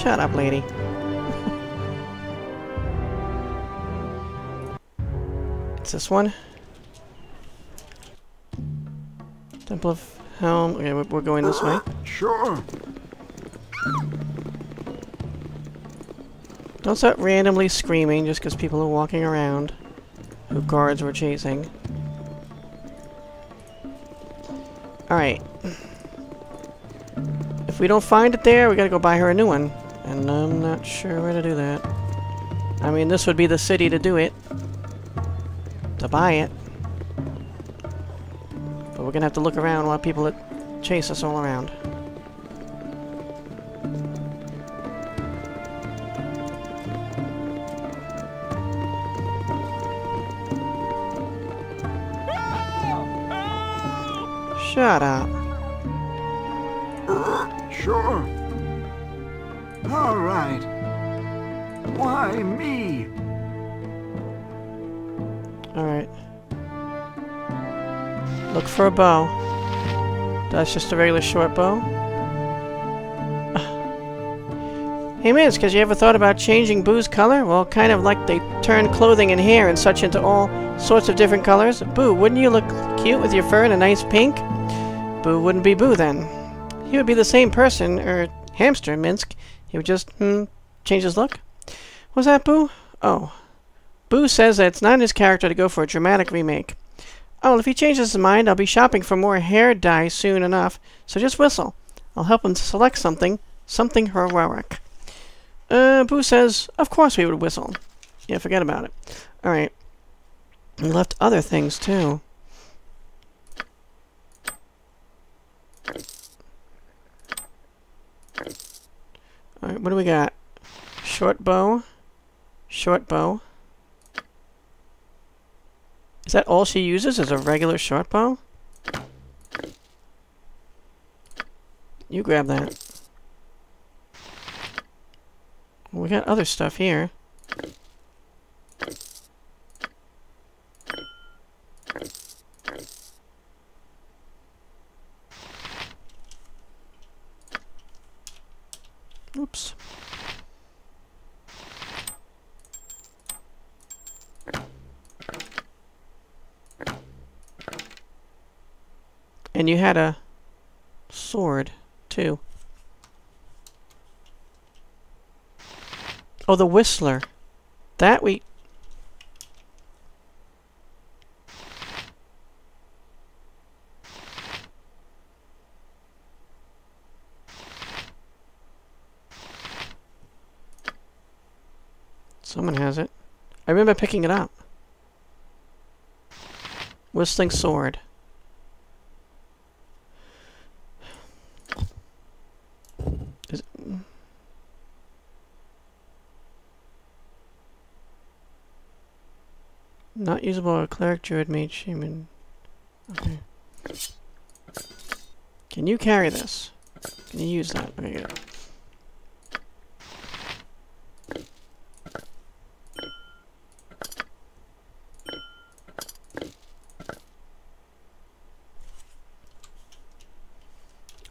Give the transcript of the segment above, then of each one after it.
Shut up, lady. It's this one. Temple of Helm. Okay, we're going this way. Sure. Don't start randomly screaming just because people are walking around who guards were chasing. Alright. If we don't find it there, we gotta go buy her a new one. And I'm not sure where to do that. I mean, this would be the city to do it. To buy it. But we're gonna have to look around while people chase us all around. Shut up. Sure. All right. Why me? All right. Look for a bow. That's just a regular short bow. Hey, Minsk, has you ever thought about changing Boo's color? Well, kind of like they turn clothing and hair and such into all sorts of different colors. Boo, wouldn't you look cute with your fur and a nice pink? Boo wouldn't be Boo, then. He would be the same person, hamster, Minsk. He would just, change his look. Was that Boo? Oh. Boo says that it's not in his character to go for a dramatic remake. Oh, well, if he changes his mind, I'll be shopping for more hair dye soon enough, so just whistle. I'll help him select something heroic. Boo says, of course we would whistle. Yeah, forget about it. Alright. We left other things, too. Alright, what do we got? Short bow. Short bow. Is that all she uses is a regular short bow? You grab that. We got other stuff here. Oops. And you had a sword, too. Oh, the Whistler. That we... Someone has it. I remember picking it up. Whistling Sword. Is it... Not usable, a cleric, druid, mage, shaman. Okay. Can you carry this? Can you use that? Okay, good.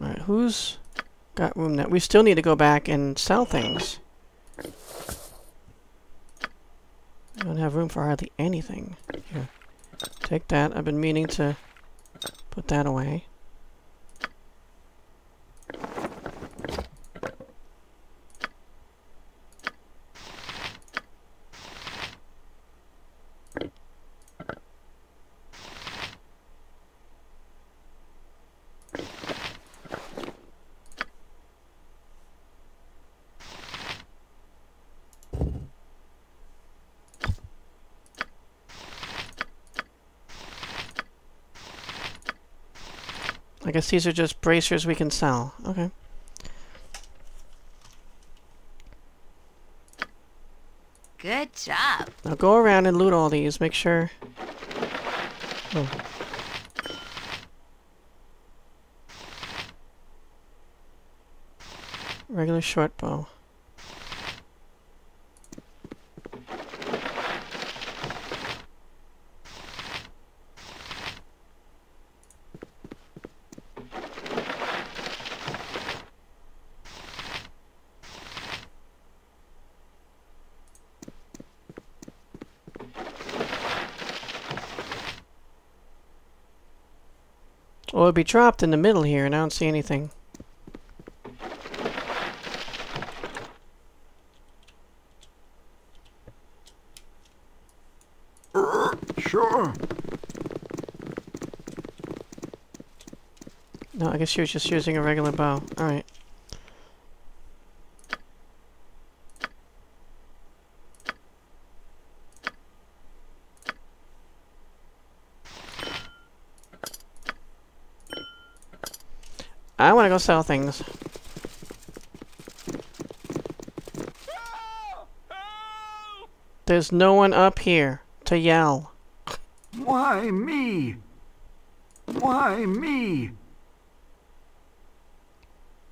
Alright, who's got room now? We still need to go back and sell things. I don't have room for hardly anything. Here. Take that. I've been meaning to put that away. I guess these are just bracers we can sell. Okay. Good job. Now go around and loot all these. Make sure. Oh. Regular short bow. Well, it'd be dropped in the middle here, and I don't see anything. Sure. No, I guess she was just using a regular bow. Alright. I want to go sell things. There's no one up here to yell. Why me? Why me?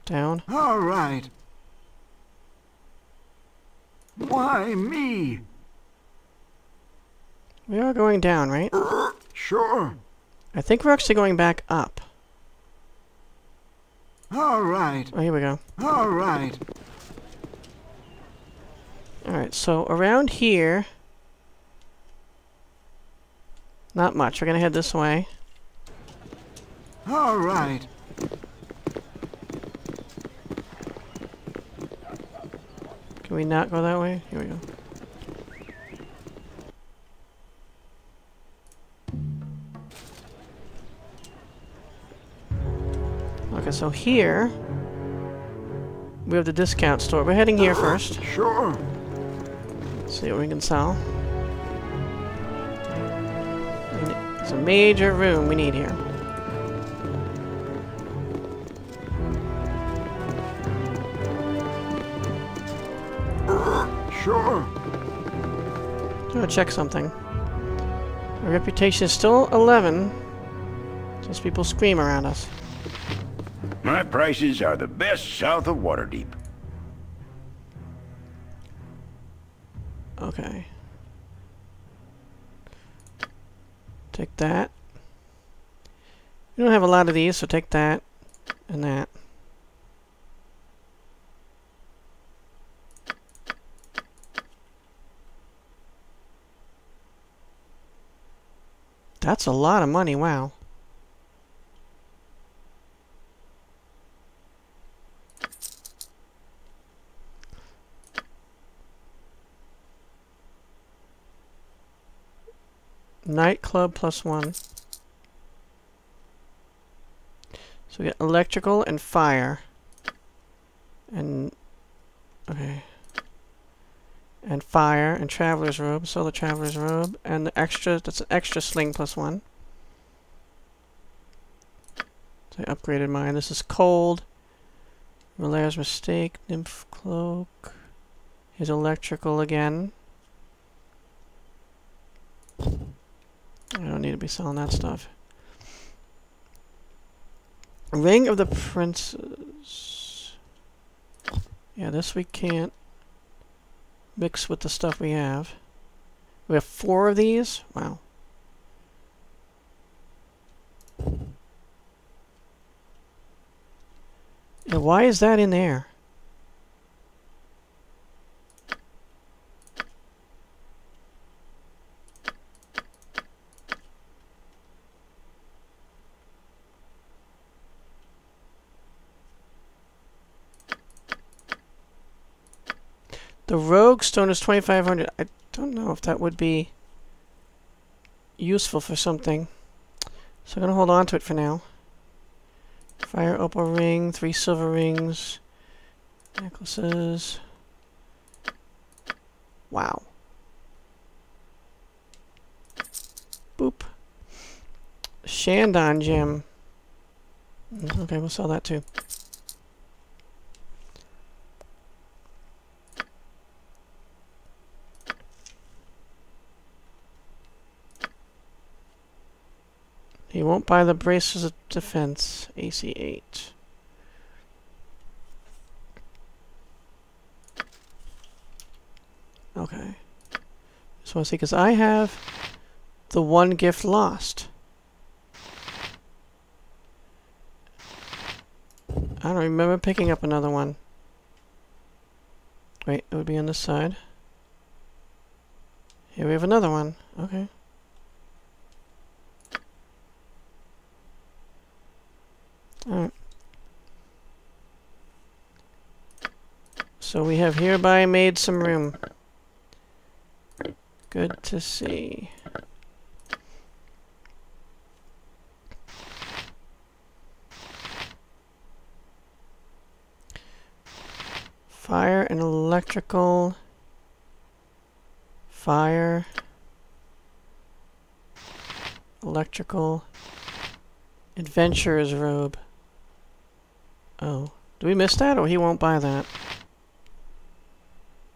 Down. All right. Why me? We are going down, right? Sure. I think we're actually going back up. All right. Oh, here we go. All right. All right, so around here... Not much. We're gonna head this way. All right. Can we not go that way? Here we go. Okay, so here we have the discount store. We're heading here first. Sure. Let's see what we can sell. It's a major room we need here. Sure. I'm gonna check something. Our reputation is still 11. Just people scream around us. My prices are the best south of Waterdeep. Okay. Take that. We don't have a lot of these, so take that and that. That's a lot of money, wow. Nightclub +1. So we get electrical and fire. And... okay. And fire, and traveler's robe, so the traveler's robe, and the extra, that's an extra sling +1. So I upgraded mine. This is cold. Malaire's mistake, nymph cloak. Here's electrical again. I don't need to be selling that stuff. Ring of the Princes. Yeah, this we can't mix with the stuff we have. We have 4 of these? Wow. Now why is that in there? The rogue stone is 2,500. I don't know if that would be useful for something. So I'm going to hold on to it for now. Fire opal ring, 3 silver rings, necklaces. Wow. Boop. Shandon gem. Okay, we'll sell that too. You won't buy the Braces of Defense, AC 8. Okay. Just want to see, because I have the one gift lost. I don't remember picking up another one. Wait, it would be on this side. Here we have another one. Okay. Alright. So we have hereby made some room. Good to see. Fire and electrical. Fire. Electrical. Adventurer's robe. Oh. Do we miss that or he won't buy that?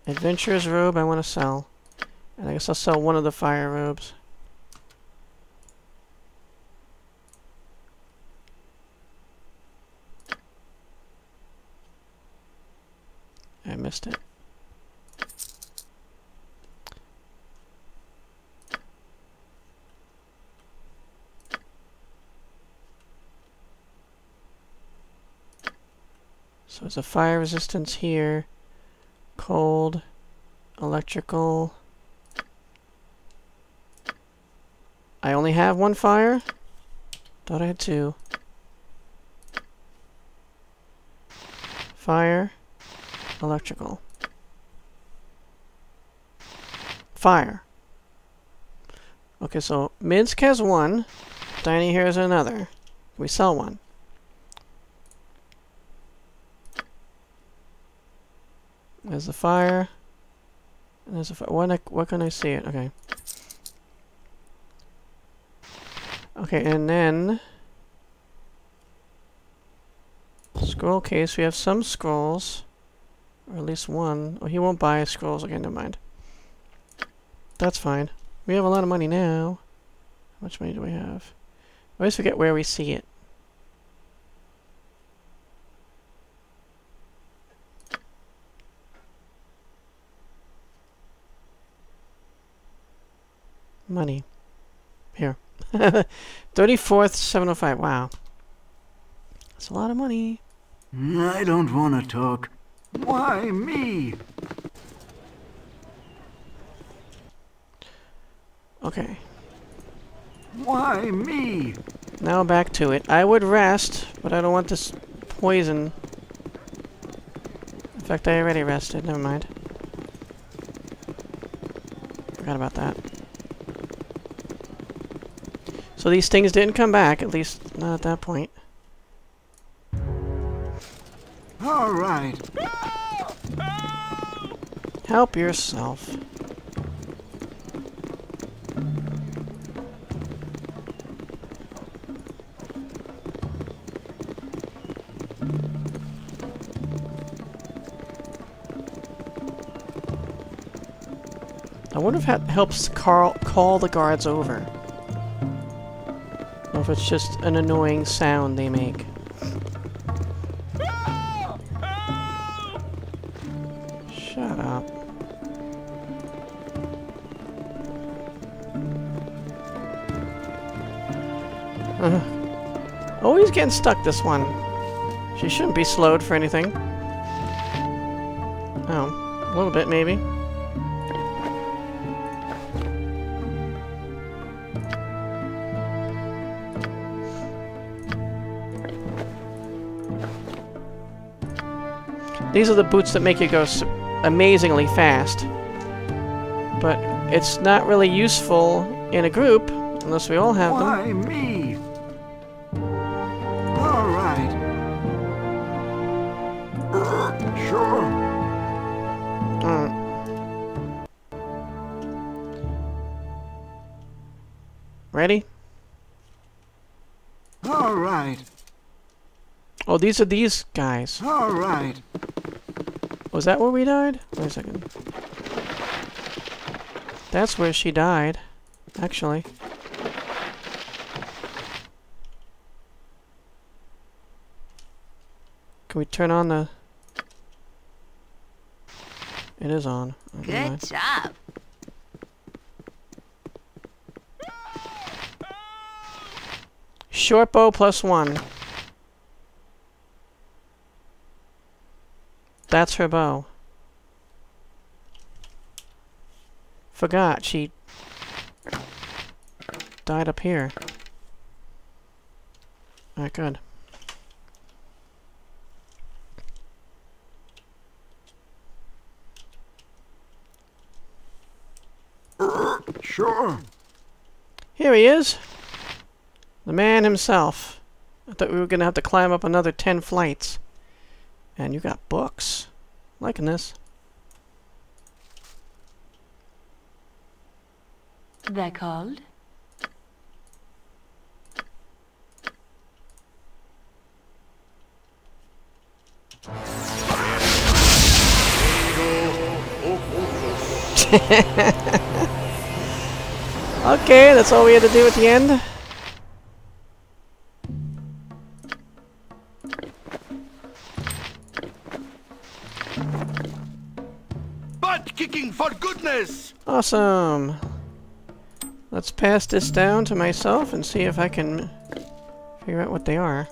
Adventurer's robe I want to sell. And I guess I'll sell one of the fire robes. I missed it. So it's a fire resistance here, cold, electrical. I only have one fire? Thought I had two. Fire, electrical. Fire. Okay, so Minsk has one, Dining here is another. Can we sell one? There's the fire. And there's a fire. What can I see it? Okay. Okay, and then scroll case. We have some scrolls, or at least one. Oh, he won't buy scrolls. Okay, never mind. That's fine. We have a lot of money now. How much money do we have? I always forget where we see it. Money. Here. 34th, 705. Wow. That's a lot of money. I don't want to talk. Why me? Okay. Why me? Now back to it. I would rest, but I don't want this poison. In fact, I already rested. Never mind. Forgot about that. So these things didn't come back, at least not at that point. All right. Help! Help! Help yourself. I wonder if that helps Carl call the guards over. If it's just an annoying sound they make. Help! Help! Shut up. Always getting stuck, this one. She shouldn't be slowed for anything. Oh, a little bit maybe. These are the boots that make you go amazingly fast. But it's not really useful in a group, unless we all have them. Why me? All right. Sure. Ready? All right. Oh, these are these guys. All right. Was that where we died? Wait a second. That's where she died, actually. Can we turn on the... It is on. Oh, good job. Short bow plus one. That's her bow. Forgot she died up here. Alright, good. Sure. Here he is. The man himself. I thought we were gonna have to climb up another 10 flights. And you got books. Liking this. They're called? Okay, that's all we had to do at the end. Butt kicking for goodness! Awesome. Let's pass this down to myself and see if I can figure out what they are.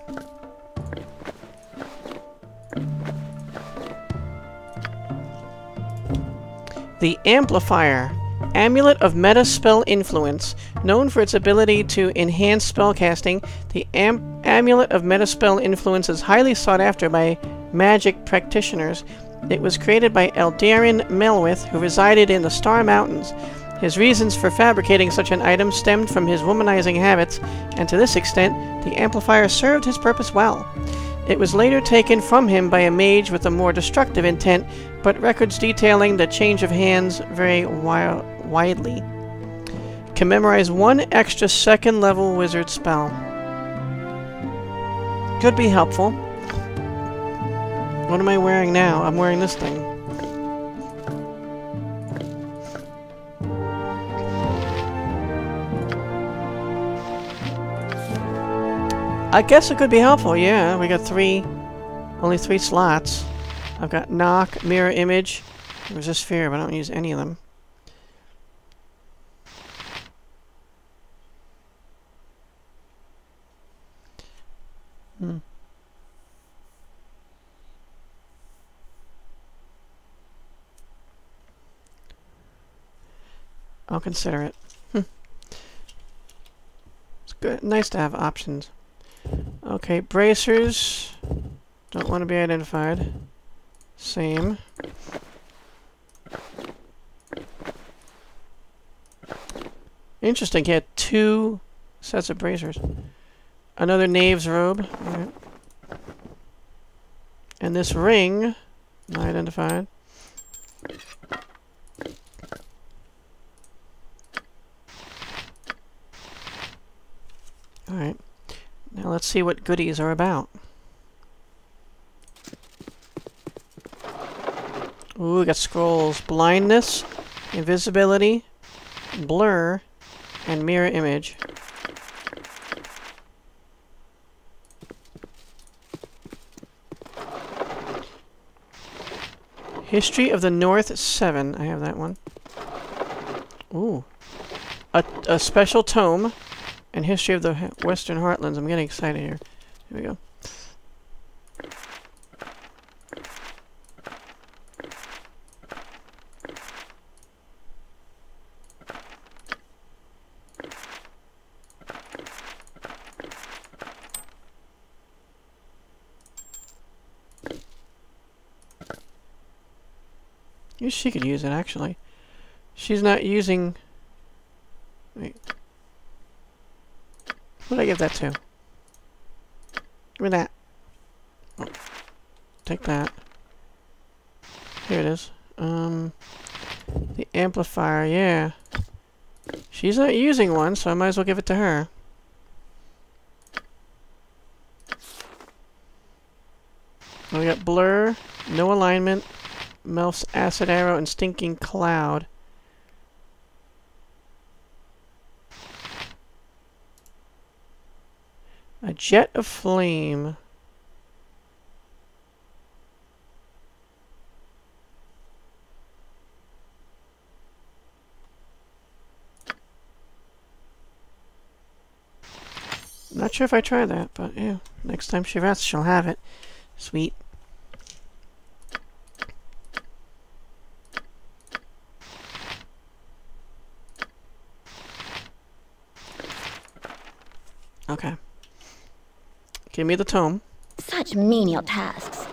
The Amplifier. Amulet of Meta Spell Influence. Known for its ability to enhance spellcasting, the Amulet of Meta Spell Influence is highly sought after by magic practitioners. It was created by Eldarin Melwith, who resided in the Star Mountains. His reasons for fabricating such an item stemmed from his womanizing habits, and to this extent, the Amplifier served his purpose well. It was later taken from him by a mage with a more destructive intent, but records detailing the change of hands vary widely. Can memorize one extra second-level wizard spell. Could be helpful. What am I wearing now? I'm wearing this thing. I guess it could be helpful, yeah. We got only three slots. I've got knock, mirror image, resist fear, but I don't use any of them. I'll consider it. It's good, nice to have options. Okay, bracers. Don't want to be identified. Same. Interesting, he had 2 sets of bracers. Another knave's robe. All right. And this ring, not identified. Alright. Now let's see what goodies are about. Ooh, we got scrolls. Blindness, invisibility, blur, and mirror image. History of the North 7. I have that one. Ooh. A special tome. And History of the Western Heartlands. I'm getting excited here. Here we go. She could use it, actually. She's not using... Wait. What did I give that to? Give me that. Oh. Take that. Here it is. The amplifier, yeah. She's not using one, so I might as well give it to her. We got blur, no alignment, Melf's acid arrow, and stinking cloud. A jet of flame. Not sure if I tried that, but yeah. Next time she rests, she'll have it. Sweet. Okay. Give me the tome. Such menial tasks.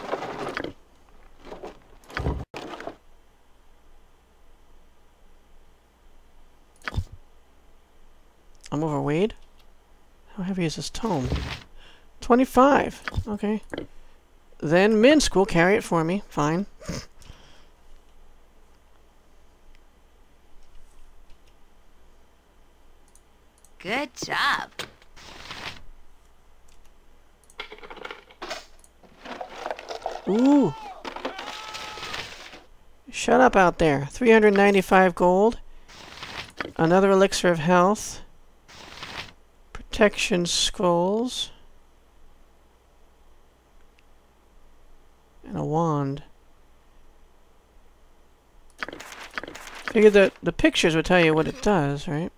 I'm overweight. How heavy is this tome? 25. Okay. Then Minsk will carry it for me. Fine. Good job. Ooh. Shut up out there. 395 gold. Another elixir of health. Protection scrolls. And a wand. Figured that the pictures would tell you what it does, right?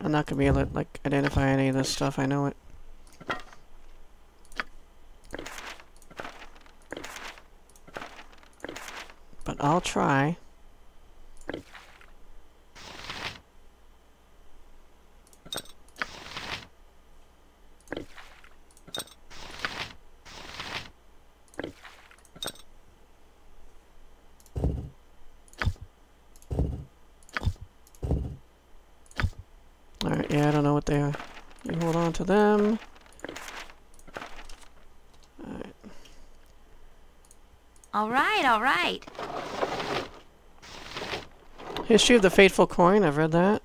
I'm not gonna be able to identify any of this stuff, I know it. But I'll try. Yeah, I don't know what they are. You hold on to them. Alright. Alright, alright. History of the Fateful Coin, I've read that.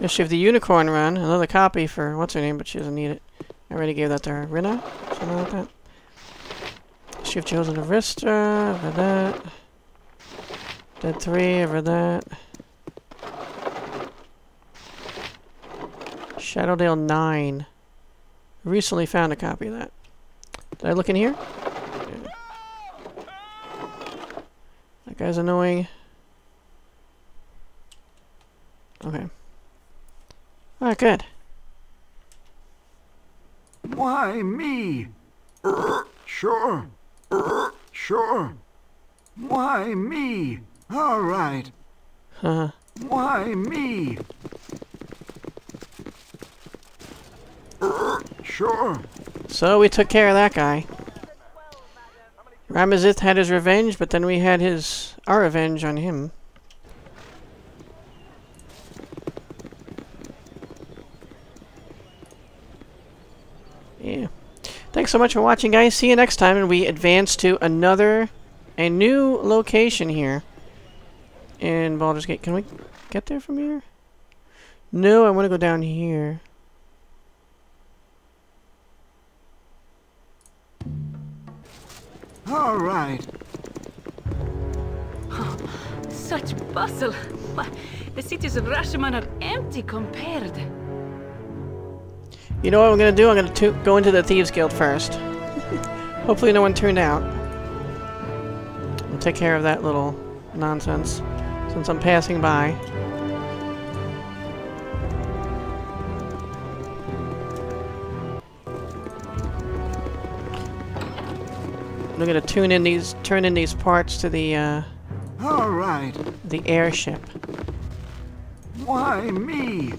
History of the Unicorn Run, another copy for what's her name, but she doesn't need it. I already gave that to her. Rinna? Something like that. History of Joseph of Ristra, I've read that. Dead 3, I've read that. Shadowdale 9. Recently found a copy of that. Did I look in here? Yeah. That guy's annoying. Okay. Alright, good. Why me? Sure. Sure. Why me? All right. Huh. Why me? Sure. So we took care of that guy. Ramazith had his revenge, but then we had our revenge on him. Yeah. Thanks so much for watching, guys. See you next time, and we advance to a new location here. In Baldur's Gate. Can we get there from here? No, I want to go down here. All right. Oh, such bustle. The cities of Rashomon are empty compared. You know what I'm going to do? I'm going to go into the Thieves' Guild first. Hopefully no one turned out. We'll take care of that little nonsense. Since I'm passing by. I'm gonna turn in these parts to the all right. The airship. Why me?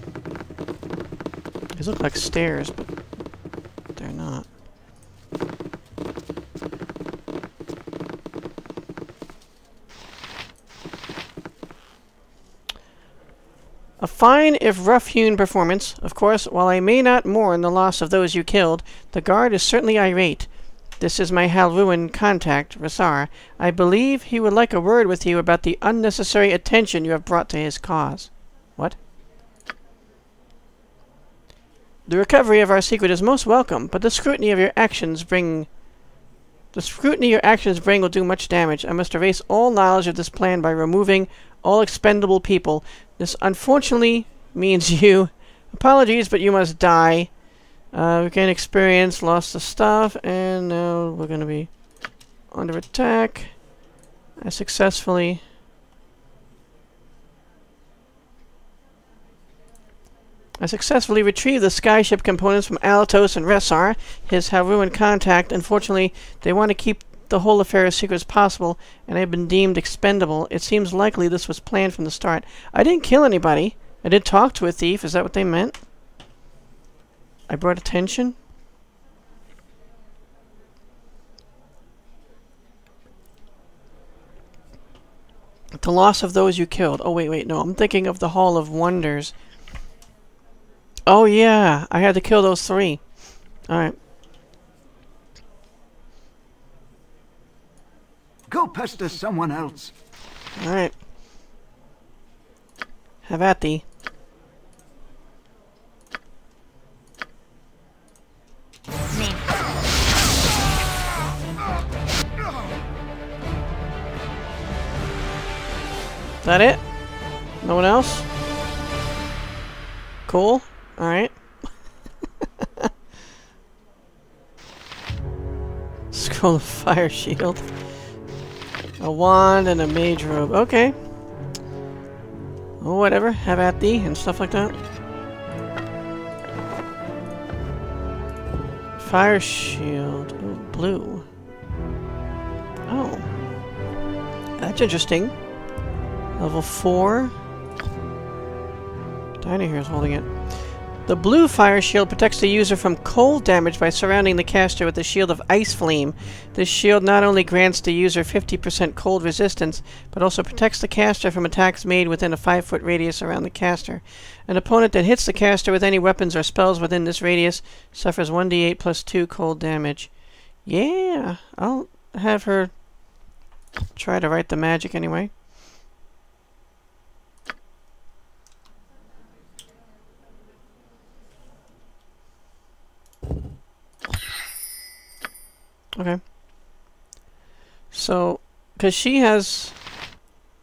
These look like stairs, but they're not. A fine if rough-hewn performance. Of course, while I may not mourn the loss of those you killed, the guard is certainly irate. This is my Halruaan contact, Ressar. I believe he would like a word with you about the unnecessary attention you have brought to his cause. What? The recovery of our secret is most welcome, but the scrutiny of your actions will do much damage. I must erase all knowledge of this plan by removing all expendable people. This unfortunately means you. Apologies, but you must die. We gain experience, lost the stuff, and now we're going to be under attack. I successfully retrieved the Skyship components from Alatus and Ressar, his Haruin contact. Unfortunately, they want to keep the whole affair as secret as possible, and I've been deemed expendable. It seems likely this was planned from the start. I didn't kill anybody. I did talk to a thief. Is that what they meant? I brought attention? At the loss of those you killed. Oh, wait, no. I'm thinking of the Hall of Wonders. Oh, yeah. I had to kill those three. Alright. Go pester someone else. Alright. Have at thee. Is that it? No one else? Cool. Alright. Scroll of fire shield. A wand and a mage robe. Okay. Oh, whatever. Have at thee and stuff like that. Fire shield. Ooh, blue. Oh. That's interesting. Level 4. Dinah here is holding it. The blue fire shield protects the user from cold damage by surrounding the caster with a shield of ice flame. This shield not only grants the user 50% cold resistance, but also protects the caster from attacks made within a 5-foot radius around the caster. An opponent that hits the caster with any weapons or spells within this radius suffers 1d8 plus 2 cold damage. Yeah, I'll have her try to write the magic anyway. Okay. So, because she has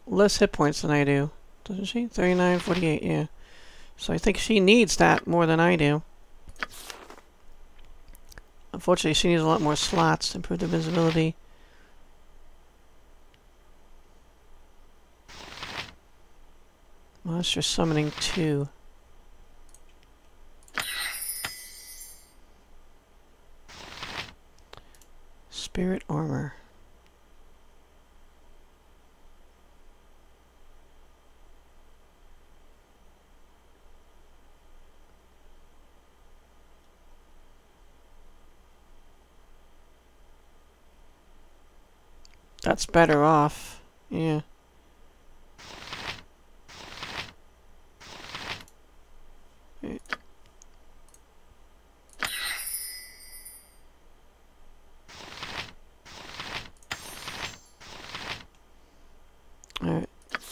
less hit points than I do, doesn't she? 39, 48, yeah. So I think she needs that more than I do. Unfortunately, she needs a lot more slots to improve the visibility. Monster Summoning 2. Spirit armor. That's better off. Yeah.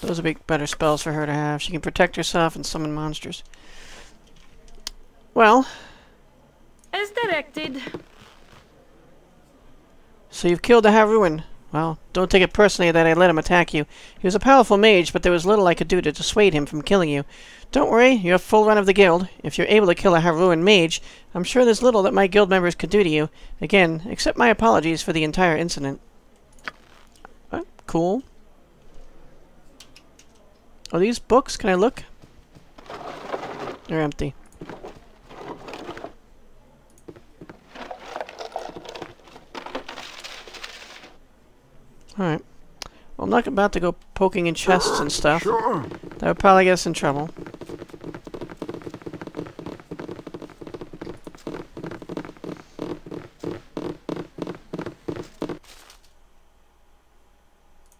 Those would be better spells for her to have. She can protect herself and summon monsters. Well. As directed. So you've killed the Haruin. Well, don't take it personally that I let him attack you. He was a powerful mage, but there was little I could do to dissuade him from killing you. Don't worry, you have full run of the guild. If you're able to kill a Haruin mage, I'm sure there's little that my guild members could do to you. Again, accept my apologies for the entire incident. Cool. Are these books? Can I look? They're empty. Alright. Well, I'm not about to go poking in chests and stuff. Sure. That would probably get us in trouble.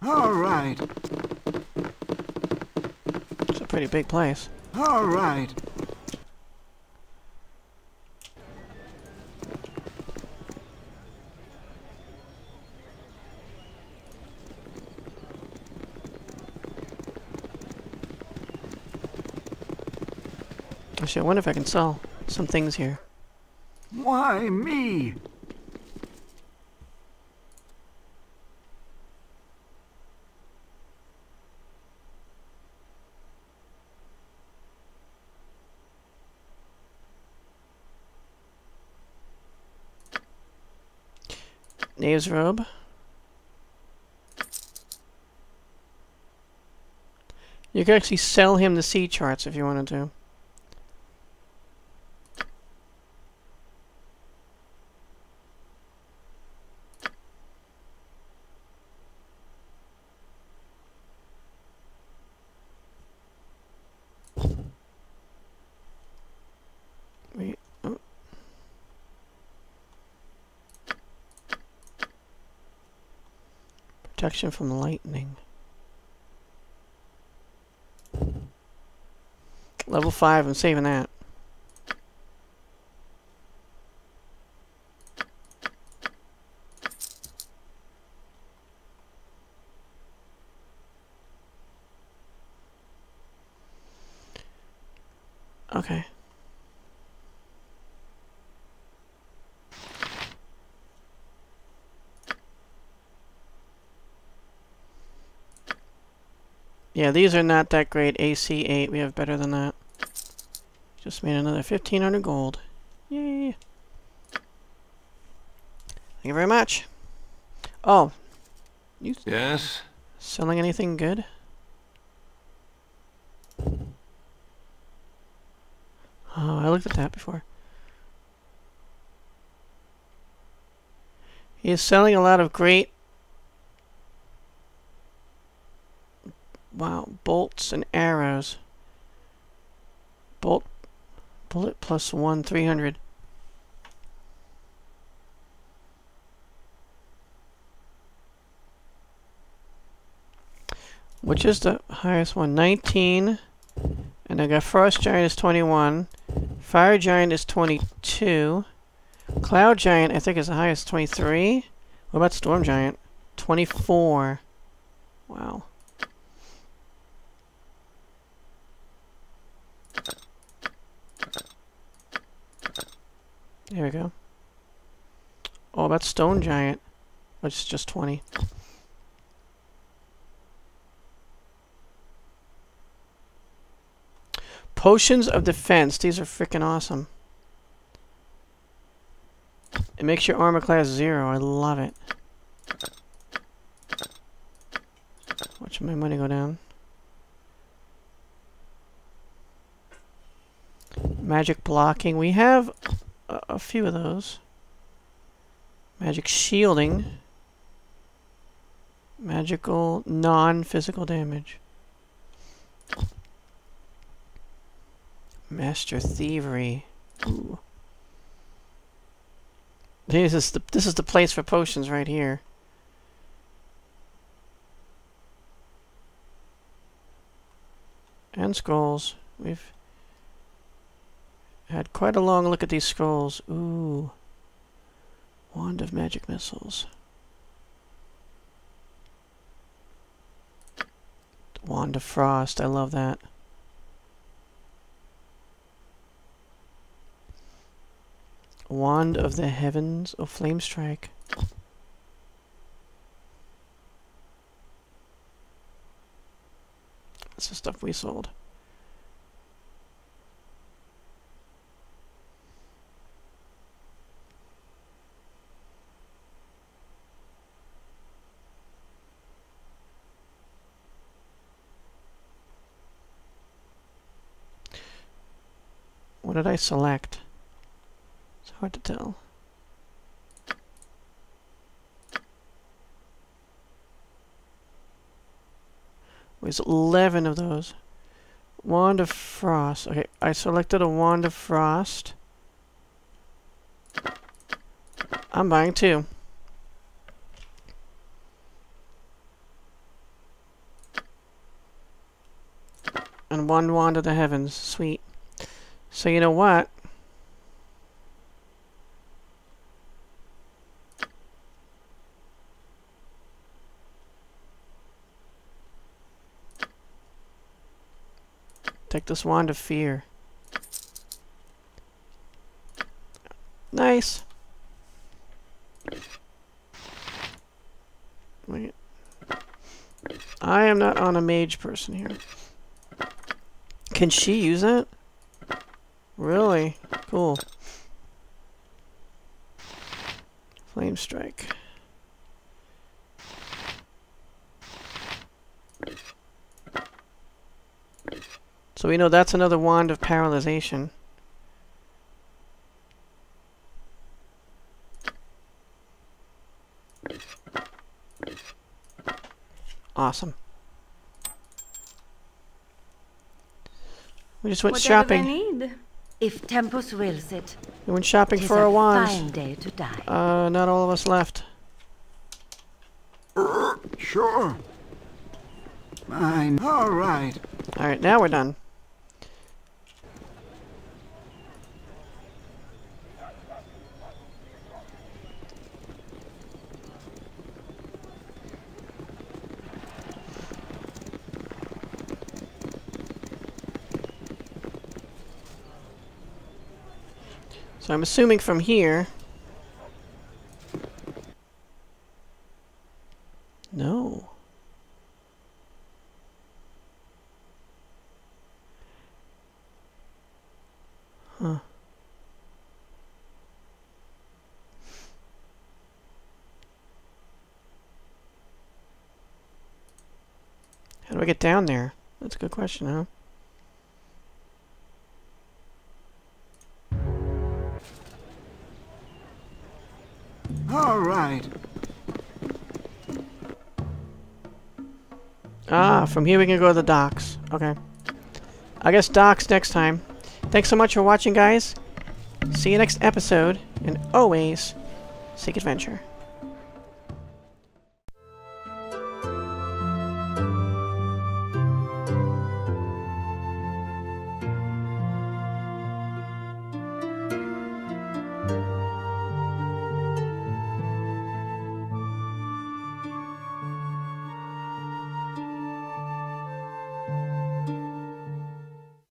Alright. Pretty big place. All right. Actually, I wonder if I can sell some things here. Why me? Knave's robe. You could actually sell him the sea charts if you wanted to. Protection from lightning. Level 5, I'm saving that. Okay. Yeah, these are not that great. AC 8, we have better than that. Just made another 1,500 gold. Yay! Thank you very much. Oh. You yes? Selling anything good? Oh, I looked at that before. He is selling a lot of great... Wow, bolts and arrows. Bolt... Bullet plus 1, 300. Which is the highest one? 19. And I got Frost Giant is 21. Fire Giant is 22. Cloud Giant, I think, is the highest, 23. What about Storm Giant? 24. Wow. There we go. Oh, about Stone Giant, which is just 20. Potions of Defense. These are freaking awesome. It makes your armor class 0. I love it. Watch my money go down. Magic Blocking. We have a few of those. Magic Shielding. Magical non-physical damage. Master Thievery. Ooh. This is the place for potions right here. And scrolls. We've had quite a long look at these scrolls. Ooh. Wand of Magic Missiles. Wand of Frost. I love that. Wand of the Heavens. Oh, Flame Strike. That's the stuff we sold. What did I select? Hard to tell. There's 11 of those. Wand of Frost. Okay, I selected a Wand of Frost. I'm buying 2. And one Wand of the Heavens. Sweet. So you know what? Take this Wand of Fear. Nice. Wait. I am not on a mage person here. Can she use that? Really? Cool. Flame Strike. So we know that's another Wand of Paralyzation. Awesome. We just went shopping. Need, if Tempus wills it. We went shopping for our wands. Fine day to die. Not all of us left. Sure. Fine. All right. All right. Now we're done. So I'm assuming from here... No. Huh. How do I get down there? That's a good question, huh? All right. Ah, from here we can go to the docks. Okay. I guess docks next time. Thanks so much for watching, guys. See you next episode, and always seek adventure.